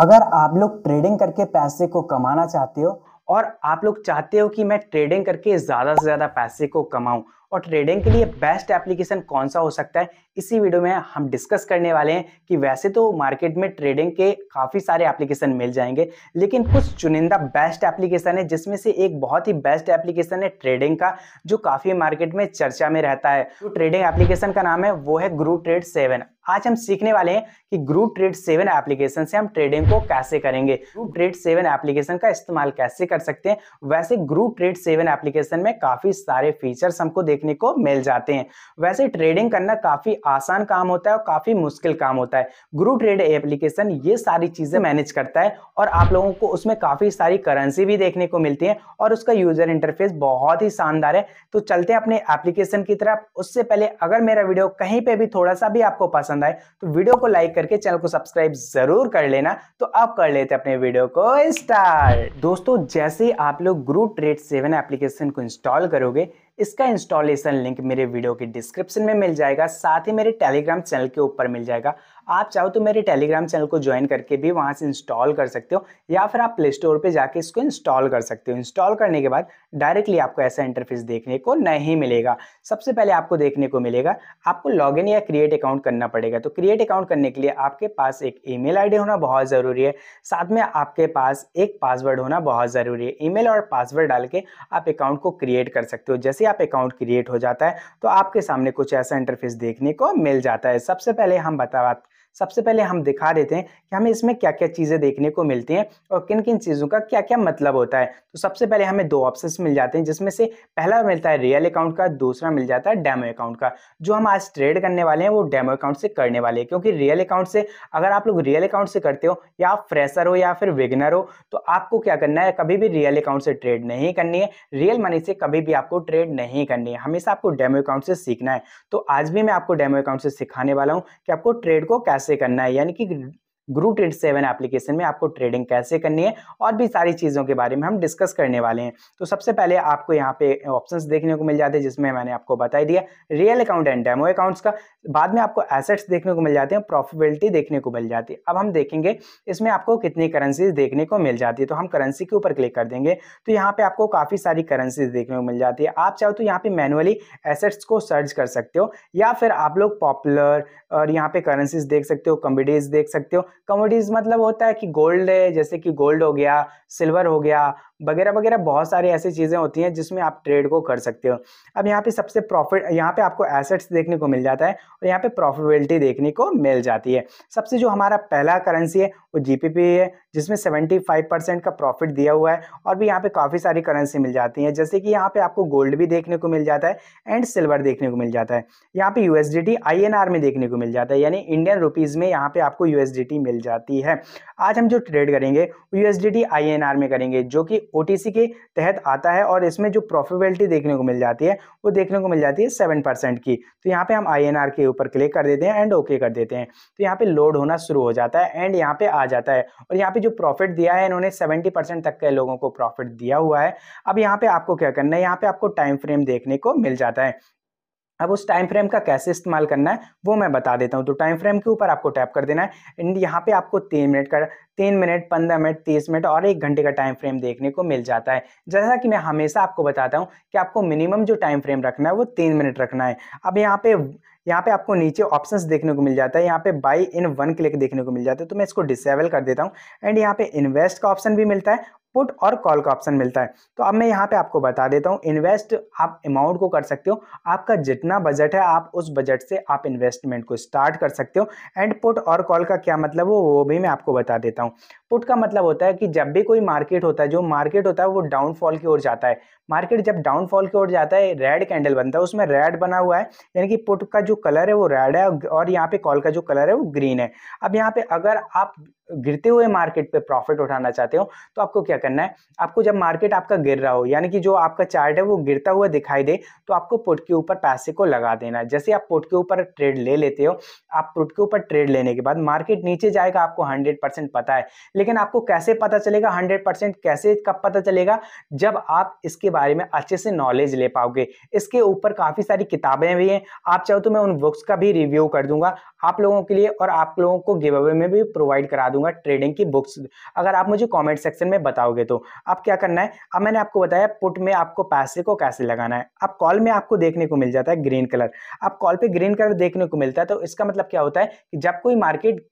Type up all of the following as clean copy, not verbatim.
अगर आप लोग ट्रेडिंग करके पैसे को कमाना चाहते हो और आप लोग चाहते हो कि मैं ट्रेडिंग करके ज़्यादा से ज़्यादा पैसे को कमाऊं और ट्रेडिंग के लिए बेस्ट एप्लीकेशन कौन सा हो सकता है, इसी वीडियो में हम डिस्कस करने वाले हैं कि वैसे तो मार्केट में ट्रेडिंग के काफ़ी सारे एप्लीकेशन मिल जाएंगे, लेकिन कुछ चुनिंदा बेस्ट एप्लीकेशन है जिसमें से एक बहुत ही बेस्ट एप्लीकेशन है ट्रेडिंग का जो काफ़ी मार्केट में चर्चा में रहता है। जो ट्रेडिंग एप्लीकेशन का नाम है वो है गुरु ट्रेड 7। आज हम सीखने वाले हैं कि गुरु ट्रेड 7 एप्लीकेशन से हम ट्रेडिंग को कैसे करेंगे, गुरु ट्रेड 7 एप्लीकेशन का इस्तेमाल कैसे कर सकते हैं। वैसे गुरु ट्रेड 7 एप्लीकेशन में काफ़ी सारे फीचर्स हमको देखने को मिल जाते हैं। वैसे ट्रेडिंग करना काफ़ी आसान काम होता है और काफ़ी मुश्किल काम होता है। गुरु ट्रेड एप्लीकेशन ये सारी चीज़ें मैनेज करता है और आप लोगों को उसमें काफ़ी सारी करेंसी भी देखने को मिलती है और उसका यूज़र इंटरफेस बहुत ही शानदार है। तो चलते हैं अपने एप्लीकेशन की तरफ। उससे पहले अगर मेरा वीडियो कहीं पर भी थोड़ा सा भी आपको पसंद आए तो वीडियो को लाइक करके चैनल को सब्सक्राइब जरूर कर लेना। तो आप कर लेते हैं अपने वीडियो को स्टार्ट। दोस्तों जैसे आप लोग गुरु ट्रेड 7 एप्लीकेशन को इंस्टॉल करोगे, इसका इंस्टॉलेशन लिंक मेरे वीडियो के डिस्क्रिप्शन में मिल जाएगा, साथ ही मेरे टेलीग्राम चैनल के ऊपर मिल जाएगा। आप चाहो तो मेरे टेलीग्राम चैनल को ज्वाइन करके भी वहां से इंस्टॉल कर सकते हो या फिर आप प्ले स्टोर पर जाके इसको इंस्टॉल कर सकते हो। इंस्टॉल करने के बाद डायरेक्टली आपको ऐसा इंटरफेस देखने को नहीं मिलेगा। सबसे पहले आपको देखने को मिलेगा आपको लॉगिन या क्रिएट अकाउंट करना पड़ेगा। तो क्रिएट अकाउंट करने के लिए आपके पास एक ईमेल आईडी होना बहुत ज़रूरी है, साथ में आपके पास एक पासवर्ड होना बहुत ज़रूरी है। ईमेल और पासवर्ड डाल के आप अकाउंट को क्रिएट कर सकते हो। जैसे आप अकाउंट क्रिएट हो जाता है तो आपके सामने कुछ ऐसा इंटरफेस देखने को मिल जाता है। सबसे पहले हम दिखा देते हैं कि हमें इसमें क्या क्या चीज़ें देखने को मिलती हैं और किन किन चीज़ों का क्या क्या मतलब होता है। तो सबसे पहले हमें दो ऑप्शंस मिल जाते हैं, जिसमें से पहला मिलता है रियल अकाउंट का, दूसरा मिल जाता है डेमो अकाउंट का। जो हम आज ट्रेड करने वाले हैं वो डेमो अकाउंट से करने वाले हैं, क्योंकि रियल अकाउंट से अगर आप लोग रियल अकाउंट से करते हो या आप फ्रेशर हो या फिर बिगिनर हो तो आपको क्या करना है, कभी भी रियल अकाउंट से ट्रेड नहीं करनी है। रियल मनी से कभी भी आपको ट्रेड नहीं करनी है, हमेशा आपको डेमो अकाउंट से सीखना है। तो आज भी मैं आपको डेमो अकाउंट से सिखाने वाला हूँ कि आपको ट्रेड को कैसे करना है, यानी कि गुरु ट्रेड 7 एप्लीकेशन में आपको ट्रेडिंग कैसे करनी है और भी सारी चीज़ों के बारे में हम डिस्कस करने वाले हैं। तो सबसे पहले आपको यहाँ पे ऑप्शंस देखने को मिल जाते हैं, जिसमें मैंने आपको बता दिया real account and demo accounts का। बाद में आपको एसेट्स देखने को मिल जाते हैं, प्रॉफिटेबिलिटी देखने को मिल जाती है। अब हम देखेंगे इसमें आपको कितनी करेंसीज देखने को मिल जाती है। तो हम करेंसी के ऊपर क्लिक कर देंगे तो यहाँ पर आपको काफ़ी सारी करेंसीज देखने को मिल जाती है। आप चाहो तो यहाँ पर मैनुअली एसेट्स को सर्च कर सकते हो या फिर आप लोग पॉपुलर और यहाँ पर करेंसीज देख सकते हो, कमोडिटीज़ देख सकते हो। कमोडिटीज मतलब होता है कि गोल्ड है, जैसे कि गोल्ड हो गया, सिल्वर हो गया, वगैरह वगैरह बहुत सारी ऐसी चीज़ें होती हैं जिसमें आप ट्रेड को कर सकते हो। अब यहाँ पे सबसे प्रॉफिट, यहाँ पे आपको एसेट्स देखने को मिल जाता है और यहाँ पे प्रॉफिटेबिलिटी देखने को मिल जाती है। सबसे जो हमारा पहला करेंसी है वो GBP है, जिसमें 75% का प्रॉफिट दिया हुआ है। और भी यहाँ पे काफ़ी सारी करेंसी मिल जाती हैं, जैसे कि यहाँ पे आपको गोल्ड भी देखने को मिल जाता है एंड सिल्वर देखने को मिल जाता है। यहाँ पे USDT INR में देखने को मिल जाता है, यानी इंडियन रुपीज़ में यहाँ पे आपको USDT मिल जाती है। आज हम जो ट्रेड करेंगे USDT INR में करेंगे, जो कि OTC के तहत आता है और इसमें जो प्रॉफिटेबिलिटी देखने को मिल जाती है वो देखने को मिल जाती है 7% की। तो यहाँ पे हम INR के ऊपर क्लिक कर देते हैं एंड ओके कर देते हैं तो यहाँ पे लोड होना शुरू हो जाता है एंड यहाँ पे आ जाता है। और यहाँ पे जो प्रॉफिट दिया है इन्होंने 70% तक के लोगों को प्रॉफिट दिया हुआ है। अब यहाँ पे आपको क्या करना है, यहाँ पे आपको टाइम फ्रेम देखने को मिल जाता है। अब उस टाइम फ्रेम का कैसे इस्तेमाल करना है वो मैं बता देता हूँ। तो टाइम फ्रेम के ऊपर आपको टैप कर देना है एंड यहाँ पे आपको 3 मिनट, 15 मिनट, 30 मिनट और 1 घंटे का टाइम फ्रेम देखने को मिल जाता है। जैसा कि मैं हमेशा आपको बताता हूँ कि आपको मिनिमम जो टाइम फ्रेम रखना है वो 3 मिनट रखना है। अब यहाँ पे आपको नीचे ऑप्शंस देखने को मिल जाता है, यहाँ पे बाय इन 1 क्लिक देखने को मिल जाता है, तो मैं इसको डिसेबल कर देता हूँ। एंड यहाँ पे इन्वेस्ट का ऑप्शन भी मिलता है, पुट और कॉल का ऑप्शन मिलता है। तो अब मैं यहाँ पे आपको बता देता हूँ, इन्वेस्ट आप अमाउंट को कर सकते हो, आपका जितना बजट है आप उस बजट से आप इन्वेस्टमेंट को स्टार्ट कर सकते हो। एंड पुट और कॉल का क्या मतलब हो वो भी मैं आपको बता देता हूँ। पुट का मतलब होता है कि जब भी कोई मार्केट होता है, जो मार्केट होता है वो डाउनफॉल की ओर जाता है, मार्केट जब डाउनफॉल की ओर जाता है रेड कैंडल बनता है, उसमें रेड बना हुआ है, यानी कि पुट का जो कलर है वो रेड है और यहाँ पे कॉल का जो कलर है वो ग्रीन है। अब यहाँ पे अगर आप गिरते हुए मार्केट पे प्रॉफिट उठाना चाहते हो तो आपको क्या करना है, आपको जब मार्केट आपका गिर रहा हो, यानी कि जो आपका चार्ट है वो गिरता हुआ दिखाई दे तो आपको पुट के ऊपर पैसे को लगा देना है। जैसे आप पुट के ऊपर ट्रेड ले लेते हो, आप पुट के ऊपर ट्रेड लेने के बाद मार्केट नीचे जाएगा आपको 100% पता है, लेकिन आपको कैसे पता चलेगा 100% कैसे कब पता चलेगा, जब आप इसके बारे में अच्छे से नॉलेज ले पाओगे। इसके ऊपर काफ़ी सारी किताबें भी हैं, आप चाहो तो मैं उन बुक्स का भी रिव्यू कर दूंगा आप लोगों के लिए और आप लोगों को गिव अवे में भी प्रोवाइड करा दूंगा ट्रेडिंग की बुक्स, अगर आप मुझे कमेंट सेक्शन में बताओगे तो। अब क्या करना है, अब मैंने आपको बताया पुट में आपको पैसे को कैसे लगाना है। अब कॉल में आपको देखने को मिल जाता है ग्रीन कलर, आप कॉल पे ग्रीन कलर देखने को मिलता है तो इसका मतलब क्या होता है कि जब कोई मार्केट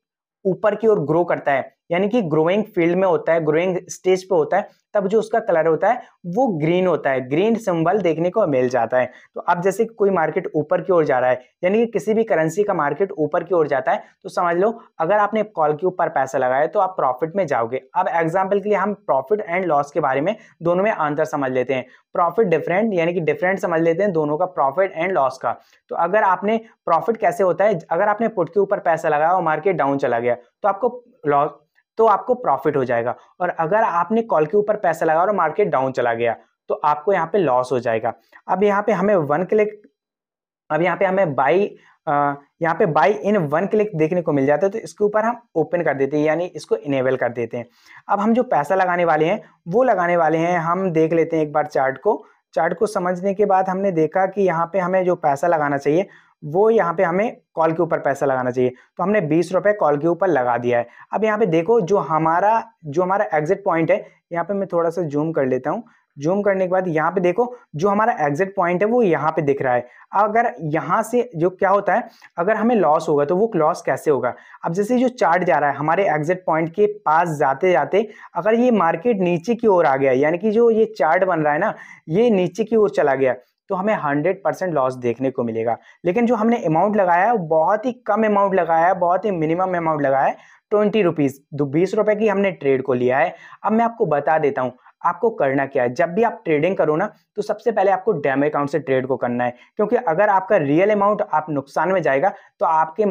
ऊपर की ओर ग्रो करता है यानी कि ग्रोइंग फील्ड में होता है, ग्रोइंग स्टेज पे होता है, तब जो उसका कलर होता है वो ग्रीन होता है, ग्रीन सिंबल देखने को मिल जाता है। तो अब जैसे कोई मार्केट ऊपर की ओर जा रहा है यानी कि किसी भी करेंसी का मार्केट ऊपर की ओर जाता है तो समझ लो अगर आपने कॉल के ऊपर पैसा लगाया तो आप प्रॉफिट में जाओगे। अब एग्जाम्पल के लिए हम प्रॉफिट एंड लॉस के बारे में दोनों में अंतर समझ लेते हैं, प्रॉफिट डिफरेंट यानी कि डिफरेंट समझ लेते हैं दोनों का, प्रॉफिट एंड लॉस का। तो अगर आपने प्रॉफिट कैसे होता है, अगर आपने पुट के ऊपर पैसा लगाया और मार्केट डाउन चला गया तो आपको लॉस, तो आपको प्रॉफिट हो जाएगा, और अगर आपने कॉल के ऊपर पैसा लगाया और मार्केट डाउन चला गया तो आपको यहाँ पे लॉस हो जाएगा। अब यहाँ पे हमें वन क्लिक, अब यहाँ पे हमें बाई, यहाँ पे बाई इन वन क्लिक देखने को मिल जाता है तो इसके ऊपर हम ओपन कर देते हैं यानी इसको इनेबल कर देते हैं। अब हम जो पैसा लगाने वाले हैं वो लगाने वाले हैं, हम देख लेते हैं एक बार चार्ट को। चार्ट को समझने के बाद हमने देखा कि यहाँ पे हमें जो पैसा लगाना चाहिए वो यहाँ पे हमें कॉल के ऊपर पैसा लगाना चाहिए, तो हमने 20 रुपये कॉल के ऊपर लगा दिया है। अब यहाँ पे देखो जो हमारा एग्जिट पॉइंट है, यहाँ पे मैं थोड़ा सा जूम कर लेता हूँ, जूम करने के बाद यहाँ पे देखो जो हमारा एग्जिट पॉइंट है वो यहाँ पे दिख रहा है। अगर यहाँ से जो क्या होता है, अगर हमें लॉस होगा तो वो लॉस कैसे होगा। अब जैसे जो चार्ट जा रहा है हमारे एग्जिट पॉइंट के पास जाते जाते अगर ये मार्केट नीचे की ओर आ गया यानी कि जो ये चार्ट बन रहा है ना ये नीचे की ओर चला गया तो हमें 100% लॉस देखने को मिलेगा। लेकिन जो हमने अमाउंट लगाया है बहुत ही कम अमाउंट लगाया है, बहुत ही मिनिमम अमाउंट लगाया है, 20 रुपीज़, 20 रुपये की हमने ट्रेड को लिया है। अब मैं आपको बता देता हूँ आपको करना क्या है। जब भी आप ट्रेडिंग करो ना तो सबसे पहले आपको डैम अकाउंट से ट्रेड को करना है, क्योंकि अगर आपका रियल अमाउंट आप नुकसान में जाएगा तो आपका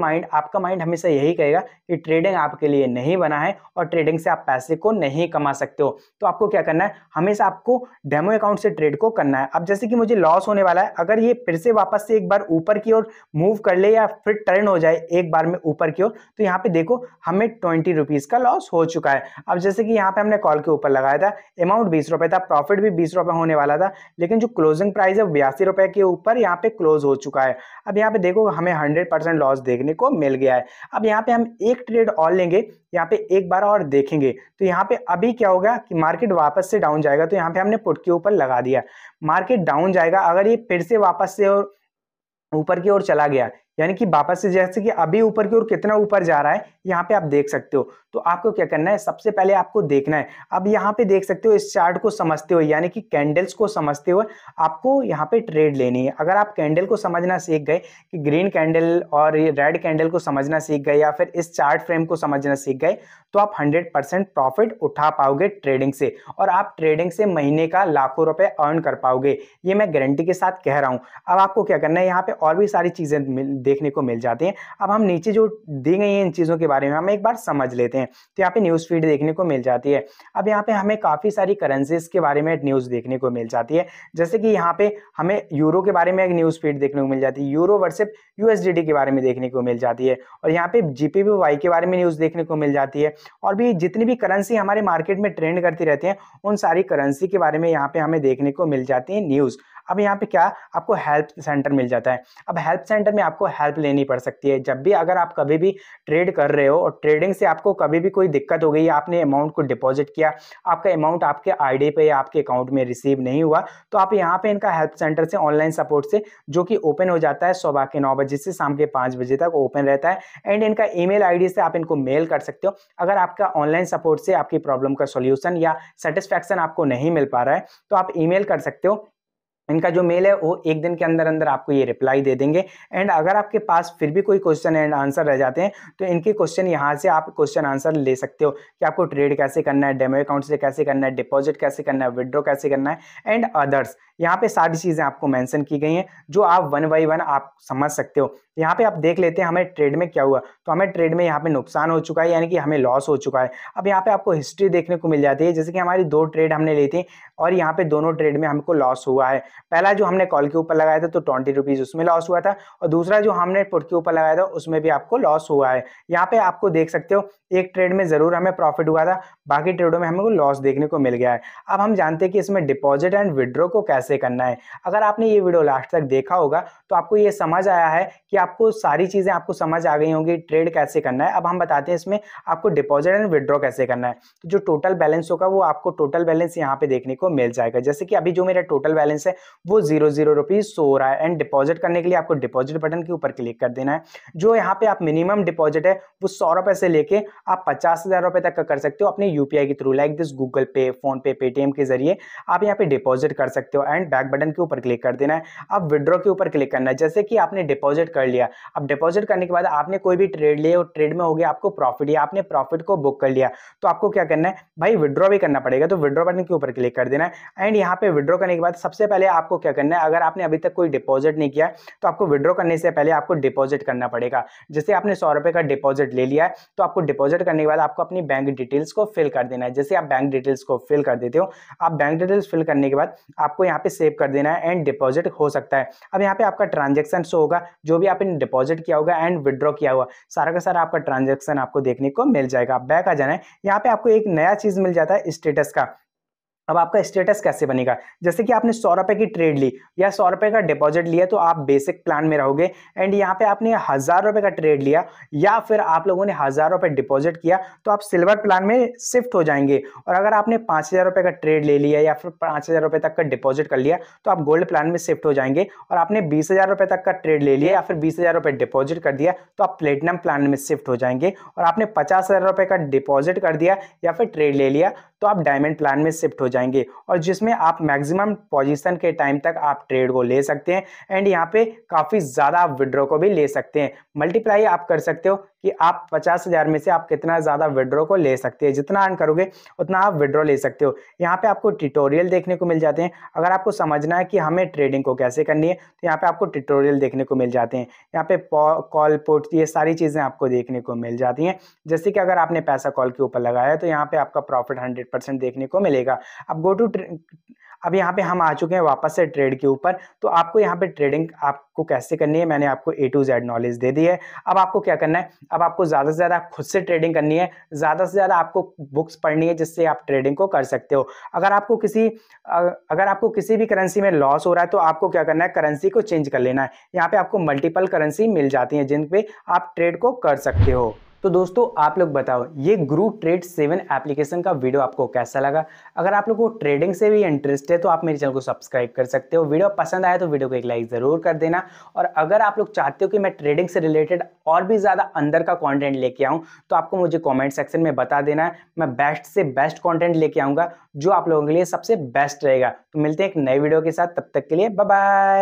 माइंड हमेशा यही कहेगा कि ट्रेडिंग आपके लिए नहीं बना है और ट्रेडिंग से आप पैसे को नहीं कमा सकते हो। तो आपको क्या करना है, हमेशा आपको डैमो अकाउंट से ट्रेड को करना है। अब जैसे कि मुझे लॉस होने वाला है, अगर ये फिर से वापस से एक बार ऊपर की ओर मूव कर ले या फिर टर्न हो जाए एक बार में ऊपर की ओर, तो यहाँ पर देखो हमें 20 रुपीज़ का लॉस हो चुका है। अब जैसे कि यहाँ पर हमने कॉल के ऊपर लगाया था, अमाउंट 20 रुपए था, प्रॉफिट भी 20 रुपए होने वाला था, लेकिन जो क्लोजिंग प्राइस है 82 रुपए के ऊपर यहाँ पे क्लोज हो चुका है। अब यहाँ पे देखो हमें 100% लॉस देखने को मिल गया है। अब यहाँ पे हम एक ट्रेड और लेंगे, यहाँ पे एक बार और देखेंगे तो यहाँ पे अभी क्या होगा कि मार्केट वापस से डाउन जाएगा तो यहाँ पे हमने पुट के ऊपर लगा दिया, मार्केट डाउन जाएगा, अगर ये फिर से वापस से और ऊपर की ओर चला गया यानी कि वापस से जैसे कि अभी ऊपर की ओर कितना ऊपर जा रहा है यहाँ पे आप देख सकते हो, तो आपको क्या करना है सबसे पहले आपको देखना है। अब यहाँ पे देख सकते हो इस चार्ट को समझते हुए यानी कि कैंडल्स को समझते हुए आपको यहाँ पे ट्रेड लेनी है। अगर आप कैंडल को समझना सीख गए कि ग्रीन कैंडल और ये रेड कैंडल को समझना सीख गए या फिर इस चार्ट फ्रेम को समझना सीख गए तो आप 100% प्रॉफिट उठा पाओगे ट्रेडिंग से, और आप ट्रेडिंग से महीने का लाखों रुपये अर्न कर पाओगे, ये मैं गारंटी के साथ कह रहा हूँ। अब आपको क्या करना है, यहाँ पर और भी सारी चीज़ें देखने को मिल जाती हैं। अब हम नीचे जो दी गई हैं इन चीज़ों के बारे में हम एक बार समझ लेते हैं। तो यहाँ पे न्यूज़ फीड देखने को मिल जाती है। अब यहाँ पे हमें काफ़ी सारी करेंसीज के बारे में न्यूज़ देखने को मिल जाती है, जैसे कि यहाँ पे हमें यूरो के बारे में एक न्यूज़ फीड देखने को मिल जाती है, यूरो वर्सेप USDT के बारे में देखने को मिल जाती है, और यहाँ पे GPPY के बारे में न्यूज़ देखने को मिल जाती है, और भी जितनी भी करेंसी हमारे मार्केट में ट्रेंड करती रहती हैं उन सारी करेंसी के बारे में यहाँ पे हमें देखने को मिल जाती है न्यूज़। अब यहाँ पे क्या आपको हेल्प सेंटर मिल जाता है। अब हेल्प सेंटर में आपको हेल्प लेनी पड़ सकती है, जब भी अगर आप कभी भी ट्रेड कर रहे हो और ट्रेडिंग से आपको कभी भी कोई दिक्कत हो गई, आपने अमाउंट को डिपॉजिट किया, आपका अमाउंट आपके आईडी पे या आपके अकाउंट में रिसीव नहीं हुआ, तो आप यहाँ पे इनका हेल्प सेंटर से ऑनलाइन सपोर्ट से, जो कि ओपन हो जाता है सुबह के 9 बजे से शाम के 5 बजे तक ओपन रहता है, एंड इनका ईमेल आईडी से आप इनको मेल कर सकते हो। अगर आपका ऑनलाइन सपोर्ट से आपकी प्रॉब्लम का सॉल्यूशन या सेटिस्फैक्शन आपको नहीं मिल पा रहा है तो आप ईमेल कर सकते हो, इनका जो मेल है वो एक दिन के अंदर अंदर आपको ये रिप्लाई दे देंगे। एंड अगर आपके पास फिर भी कोई क्वेश्चन एंड आंसर रह जाते हैं तो इनके क्वेश्चन यहाँ से आप क्वेश्चन आंसर ले सकते हो कि आपको ट्रेड कैसे करना है, डेमो अकाउंट से कैसे करना है, डिपॉजिट कैसे करना है, विड्रॉ कैसे करना है एंड अदर्स। यहाँ पे सारी चीज़ें आपको मेंशन की गई हैं जो आप 1 बाई 1 आप समझ सकते हो। यहाँ पे आप देख लेते हैं हमें ट्रेड में क्या हुआ, तो हमें ट्रेड में यहाँ पे नुकसान हो चुका है यानी कि हमें लॉस हो चुका है। अब यहाँ पे आपको हिस्ट्री देखने को मिल जाती है, जैसे कि हमारी 2 ट्रेड हमने ली थी और यहाँ पे दोनों ट्रेड में हमको लॉस हुआ है। पहला जो हमने कॉल के ऊपर लगाया था तो 20 रुपीज़ उसमें लॉस हुआ था, और दूसरा जो हमने पुट के ऊपर लगाया था उसमें भी आपको लॉस हुआ है। यहाँ पे आपको देख सकते हो एक ट्रेड में ज़रूर हमें प्रॉफिट हुआ था, बाकी ट्रेडों में हमको लॉस देखने को मिल गया है। अब हम जानते हैं कि इसमें डिपॉजिट एंड विड्रॉ को कैसे कैसे करना है। अगर आपने ये वीडियो लास्ट तक देखा होगा तो आपको ये समझ आया है कि आपको सारी चीज़ें आपको समझ आ गई होंगी ट्रेड कैसे करना है। अब हम बताते हैं इसमें आपको डिपॉजिट एंड विड्रॉ कैसे करना है। तो जो टोटल बैलेंस होगा वो आपको टोटल बैलेंस यहाँ पे देखने को मिल जाएगा। जैसे कि अभी जो मेरा टोटल बैलेंस है वो 0 रुपीज़ शो रहा है। एंड डिपॉजिट करने के लिए आपको डिपॉजिट बटन के ऊपर क्लिक कर देना है। जो यहाँ पे आप मिनिमम डिपॉजिट है वो 100 रुपये से लेके आप 50,000 रुपये तक का कर सकते हो अपने UPI के through, like this Google Pay, PhonePe, Paytm के जरिए आप यहाँ पे डिपॉजिट कर सकते हो। एंड बैक बटन के ऊपर क्लिक कर देना है। अब विड्रॉ के ऊपर क्लिक करना है। जैसे कि आपने डिपॉजिट कर लिया, अब डिपॉजिट करने के बाद आपने कोई भी ट्रेड लिए और ट्रेड में हो गया आपको प्रॉफिट या आपने प्रॉफिट को बुक कर लिया तो आपको क्या करना है भाई, विड्रॉ भी करना पड़ेगा। तो विड्रॉ बटन के ऊपर क्लिक कर देना है। एंड यहाँ पे विड्रॉ करने के बाद सबसे पहले आपको क्या करना है, अगर आपने अभी तक कोई डिपॉजिट नहीं किया तो आपको विड्रॉ करने से पहले आपको डिपॉजिट करना पड़ेगा। जैसे आपने 100 रुपये का डिपॉजिट ले लिया है तो आपको डिपॉजिट करने के बाद आपको अपनी बैंक डिटेल्स को फिल कर देना है। जैसे आप बैंक डिटेल्स को फिल कर देते हो, आप बैंक डिटेल्स फिल करने के बाद आपको यहाँ पे सेव कर देना है एंड डिपॉजिट हो सकता है। अब यहाँ पे आपका ट्रांजेक्शन शो होगा, जो भी आपने डिपॉजिट किया होगा एंड विड्रॉ किया हुआ सारा का सारा आपका ट्रांजेक्शन आपको देखने को मिल जाएगा। आप बैक आ जाना है। यहाँ पे आपको एक नया चीज मिल जाता है स्टेटस का। अब आपका स्टेटस कैसे बनेगा, जैसे कि आपने 100 रुपये की ट्रेड ली या 100 रुपये का डिपॉजिट लिया तो आप बेसिक प्लान में रहोगे। एंड यहाँ पे आपने 1000 रुपये का ट्रेड लिया या फिर आप लोगों ने 1000 रुपये डिपॉजिट किया तो आप सिल्वर प्लान में शिफ्ट हो जाएंगे। और अगर आपने 5000 रुपये का ट्रेड ले लिया या फिर 5000 रुपये तक का डिपॉजिट कर लिया तो आप गोल्ड प्लान में शिफ्ट हो जाएंगे। और आपने 20000 रुपये तक का ट्रेड ले लिया या फिर 20000 रुपये डिपॉजिट कर दिया तो आप प्लेटिनम प्लान में शिफ्ट हो जाएंगे। और आपने 50000 रुपये का डिपॉजिट कर दिया या फिर ट्रेड ले लिया तो आप डायमंड प्लान में शिफ्ट हो जाएंगे, और जिसमें आप मैक्सिमम पोजीशन के टाइम तक आप ट्रेड को ले सकते हैं। एंड यहाँ पे काफ़ी ज़्यादा आप विड्रॉ को भी ले सकते हैं। मल्टीप्लाई आप कर सकते हो कि आप 50,000 में से आप कितना ज़्यादा विड्रॉ को ले सकते हैं, जितना अर्न करोगे उतना आप विड्रॉ ले सकते हो। यहाँ पे आपको ट्यूटोरियल देखने को मिल जाते हैं। अगर आपको समझना है कि हमें ट्रेडिंग को कैसे करनी है तो यहाँ पे आपको ट्यूटोरियल देखने को मिल जाते हैं। यहाँ पे कॉल पुट ये सारी चीज़ें आपको देखने को मिल जाती हैं। जैसे कि अगर आपने पैसा कॉल के ऊपर लगाया तो यहाँ पर आपका प्रॉफिट 100% देखने को मिलेगा। अब गो टू, अब यहाँ पे हम आ चुके हैं वापस से ट्रेड के ऊपर। तो आपको यहाँ पे ट्रेडिंग आपको कैसे करनी है मैंने आपको A to Z नॉलेज दे दी है। अब आपको क्या करना है, अब आपको ज़्यादा से ज़्यादा खुद से ट्रेडिंग करनी है, ज़्यादा से ज़्यादा आपको बुक्स पढ़नी है जिससे आप ट्रेडिंग को कर सकते हो। अगर आपको किसी भी करेंसी में लॉस हो रहा है तो आपको क्या करना है, करेंसी को चेंज कर लेना है। यहाँ पर आपको मल्टीपल करेंसी मिल जाती हैं जिन पे आप ट्रेड को कर सकते हो। तो दोस्तों आप लोग बताओ ये गुरु ट्रेड 7 एप्लीकेशन का वीडियो आपको कैसा लगा। अगर आप लोगों को ट्रेडिंग से भी इंटरेस्ट है तो आप मेरे चैनल को सब्सक्राइब कर सकते हो। वीडियो पसंद आया तो वीडियो को एक लाइक ज़रूर कर देना। और अगर आप लोग चाहते हो कि मैं ट्रेडिंग से रिलेटेड और भी ज़्यादा अंदर का कॉन्टेंट लेके आऊँ तो आपको मुझे कॉमेंट सेक्शन में बता देना है। मैं बेस्ट से बेस्ट कॉन्टेंट लेके आऊँगा जो आप लोगों के लिए सबसे बेस्ट रहेगा। तो मिलते हैं एक नए वीडियो के साथ, तब तक के लिए बाय बाय।